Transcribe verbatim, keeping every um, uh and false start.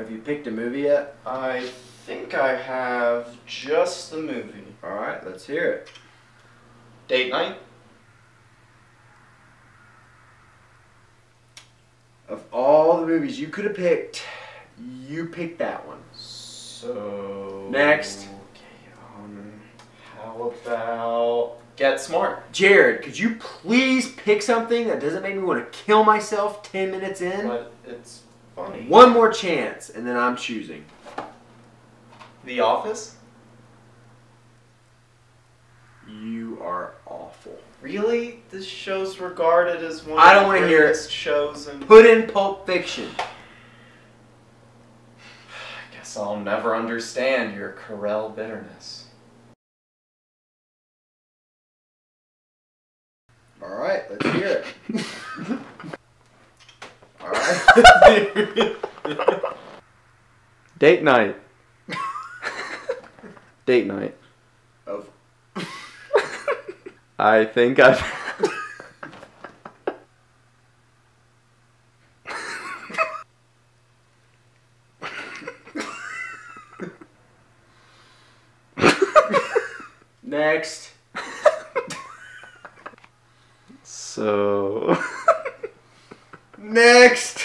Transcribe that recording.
Have you picked a movie yet? I think I have just the movie. Alright, let's hear it. Date night? Of all the movies you could have picked, you picked that one. So... next. Okay, um, how about... Get Smart. Jared, could you please pick something that doesn't make me want to kill myself ten minutes in? But it's funny. One more chance, and then I'm choosing. The Office? You are awful. Really? This show's regarded as one I don't of the greatest shows in... Put in Pulp Fiction. I guess I'll never understand your Carell bitterness. Alright, let's hear it. Alright. Date night. Date night. Of I think I've... Next. So... Next.